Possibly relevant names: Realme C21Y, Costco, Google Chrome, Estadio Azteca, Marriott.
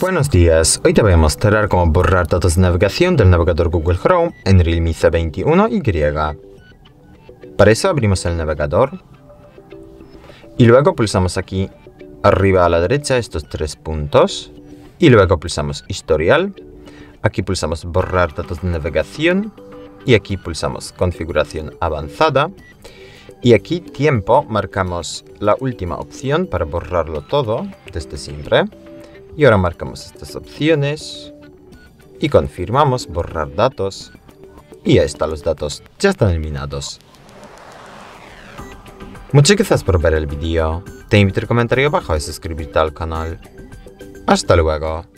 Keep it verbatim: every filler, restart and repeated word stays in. Buenos días, hoy te voy a mostrar cómo borrar datos de navegación del navegador Google Chrome en Realme C veintiuno Y. Para eso abrimos el navegador y luego pulsamos aquí arriba a la derecha estos tres puntos y luego pulsamos historial, aquí pulsamos borrar datos de navegación y aquí pulsamos configuración avanzada. Y aquí tiempo marcamos la última opción para borrarlo todo desde siempre. Y ahora marcamos estas opciones y confirmamos borrar datos. Y ya están los datos, ya están eliminados. Muchas gracias por ver el vídeo. Te invito a un comentario abajo y suscribirte al canal. Hasta luego.